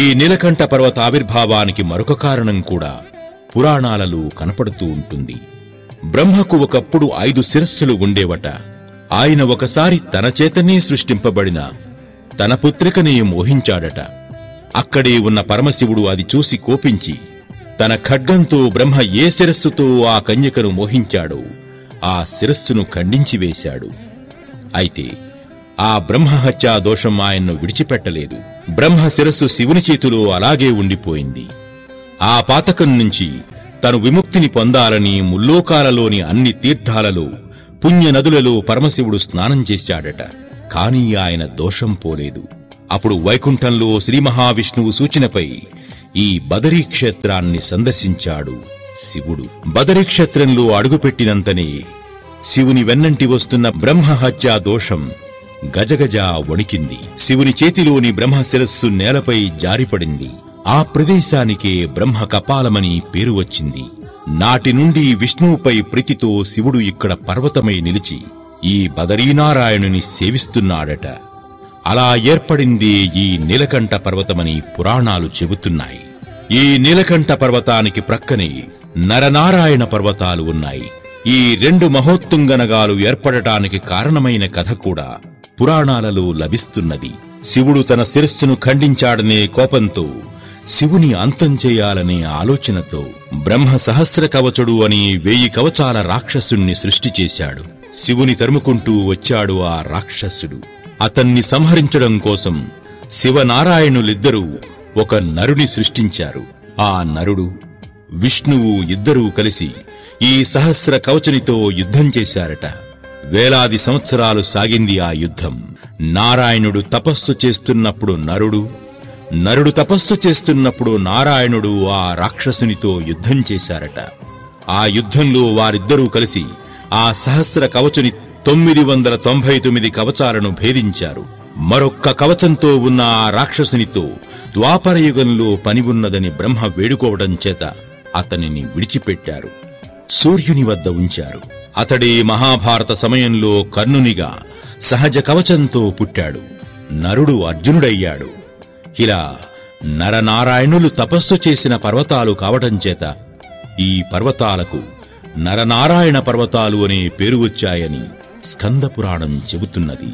ఈ నీలకంఠ పర్వత ఆవిర్భావానికి మరొక కారణం కూడా పురాణాలలో కనపడుతూ ఉంటుంది. బ్రహ్మకు ఒకప్పుడు 5 శిరస్సులు ఉండేవట. ఆయన ఒకసారి తన చేతనే సృష్టింపబడిన తన పుత్రికని మోహించాడట. అక్కడే ఉన్న పరమశివుడు అది చూసి కోపించి తన ఖడ్గంతో బ్రహ్మ ఏ శిరస్సుతో ఆ కన్యకను మోహించాడో ఆ శిరస్సును ఖండించి వేశాడు. అయితే ఆ బ్రహ్మహత్యా దోషం ఆయన్ను విడిచిపెట్టలేదు. బ్రహ్మ శిరస్సు శివుని చేతిలో అలాగే ఉండిపోయింది. ఆ పాతకం నుంచి తను విముక్తిని పొందాలని ముల్లోకాలలోని అన్ని తీర్థాలలో పుణ్యనదులలో పరమశివుడు స్నానం చేశాడట. కాని ఆయన దోషం పోలేదు. అప్పుడు వైకుంఠంలో శ్రీ మహావిష్ణువు సూచనపై ఈ బదరీక్షేత్రాన్ని సందర్శించాడు శివుడు. బదరీక్షేత్రంలో అడుగుపెట్టినంతనే శివుని వెన్నంటి వస్తున్న బ్రహ్మహత్యా దోషం గజగజ వణికింది. శివుని చేతిలోని బ్రహ్మశిరస్సు నేలపై జారిపడింది. ఆ ప్రదేశానికే బ్రహ్మ కపాలమని పేరు వచ్చింది. నాటి నుండి విష్ణువుపై ప్రీతితో శివుడు ఇక్కడ పర్వతమై నిలిచి ఈ బదరీనారాయణుని సేవిస్తున్నాడట. అలా ఏర్పడింది ఈ నీలకంఠ పర్వతమని పురాణాలు చెబుతున్నాయి. ఈ నీలకంఠ పర్వతానికి ప్రక్కనే నరనారాయణ పర్వతాలు ఉన్నాయి. ఈ 2 మహోత్తుంగనగాలు ఏర్పడటానికి కారణమైన కథ కూడా పురాణాలలో లభిస్తున్నది. శివుడు తన శిరస్సును ఖండించాడనే కోపంతో శివుని అంతం చేయాలనే ఆలోచనతో బ్రహ్మ సహస్ర కవచుడు అని 1000 కవచాల రాక్షసుణ్ణి సృష్టి చేశాడు. శివుని తరుముకుంటూ వచ్చాడు ఆ రాక్షసుడు. అతన్ని సంహరించడం కోసం శివనారాయణులిద్దరూ ఒక నరుని సృష్టించారు. ఆ నరుడు విష్ణువు ఇద్దరూ కలిసి ఈ సహస్ర కవచనితో యుద్ధం చేశారట. వేలాది సంవత్సరాలు సాగింది ఆ యుద్ధం. నారాయణుడు తపస్సు చేస్తున్నప్పుడు నరుడు, నరుడు తపస్సు చేస్తున్నప్పుడు నారాయణుడు ఆ రాక్షసునితో యుద్ధం చేశారట. ఆ యుద్ధంలో వారిద్దరూ కలిసి ఆ సహస్ర కవచని 999 కవచాలను భేదించారు. మరొక్క కవచంతో ఉన్న ఆ రాక్షసునితో ద్వాపరయుగంలో పని ఉన్నదని బ్రహ్మ వేడుకోవడం చేత అతనిని విడిచిపెట్టారు. సూర్యుని వద్ద ఉంచారు. అతడే మహాభారత సమయంలో కర్ణునిగా సహజ కవచంతో పుట్టాడు. నరుడు అర్జునుడయ్యాడు. ఇలా నరనారాయణులు తపస్సు చేసిన పర్వతాలు కావటంచేత ఈ పర్వతాలకు నరనారాయణ పర్వతాలు అనే పేరు వచ్చాయని స్కందపురాణం చెబుతున్నది.